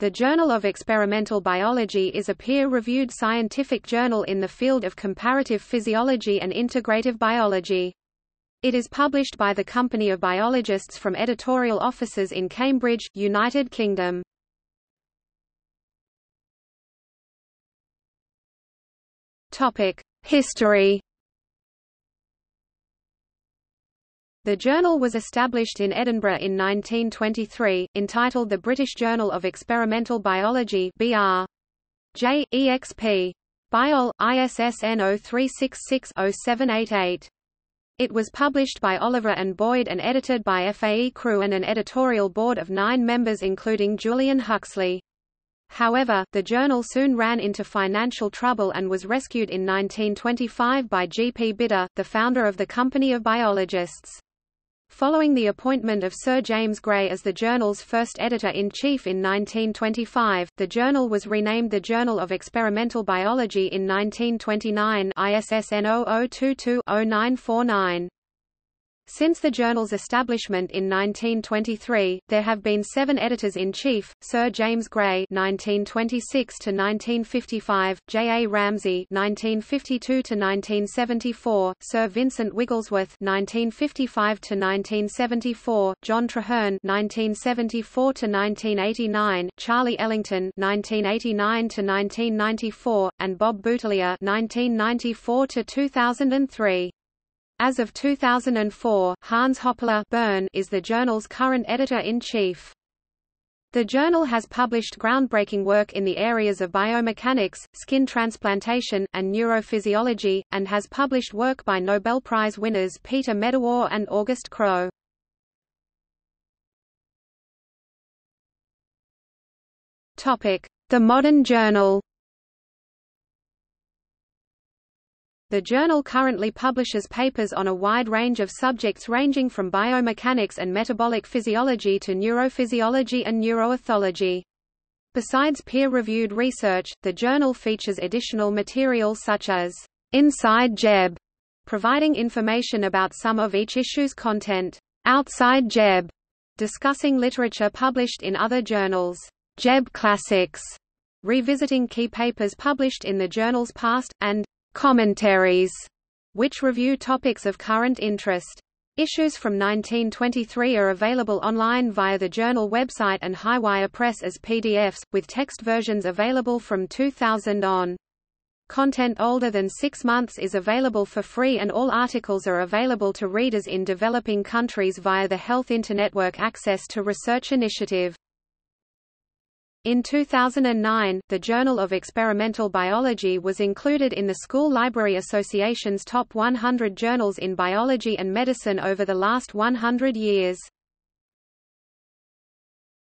The Journal of Experimental Biology is a peer-reviewed scientific journal in the field of comparative physiology and integrative biology. It is published by the Company of Biologists from editorial offices in Cambridge, United Kingdom. History. The journal was established in Edinburgh in 1923, entitled the British Journal of Experimental Biology (BR. J. exp. Biol. ISSN 0366-0788). It was published by Oliver and Boyd and edited by FAE Crewe and an editorial board of 9 members including Julian Huxley. However, the journal soon ran into financial trouble and was rescued in 1925 by G. P. Bidder, the founder of the Company of Biologists. Following the appointment of Sir James Gray as the journal's first editor-in-chief in 1925, the journal was renamed the Journal of Experimental Biology in 1929 ISSN 0022-0949. Since the journal's establishment in 1923, there have been 7 editors-in-chief: Sir James Gray (1926–1955), J.A. Ramsey (1952–1974), Sir Vincent Wigglesworth (1955–1974), John Traherne (1974–1989), Charlie Ellington (1989–1994), and Bob Boutelier (1994–2003). As of 2004, Hans Hoppler is the journal's current editor-in-chief. The journal has published groundbreaking work in the areas of biomechanics, skin transplantation, and neurophysiology, and has published work by Nobel Prize winners Peter Medawar and August Krogh. The modern journal. The journal currently publishes papers on a wide range of subjects ranging from biomechanics and metabolic physiology to neurophysiology and neuroethology. Besides peer-reviewed research, the journal features additional material such as Inside JEB, providing information about some of each issue's content, Outside JEB, discussing literature published in other journals, JEB Classics, revisiting key papers published in the journal's past, and Commentaries, which review topics of current interest. Issues from 1923 are available online via the journal website and Highwire Press as PDFs, with text versions available from 2000 on. Content older than 6 months is available for free, and all articles are available to readers in developing countries via the Health Internetwork Access to Research Initiative. In 2009, the Journal of Experimental Biology was included in the School Library Association's Top 100 Journals in Biology and Medicine over the last 100 years.